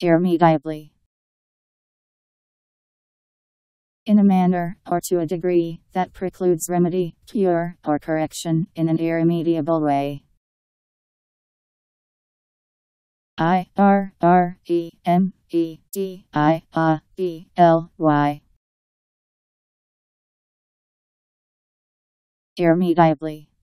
irremediably. In a manner, or to a degree, that precludes remedy, cure, or correction, in an irremediable way. irremediably.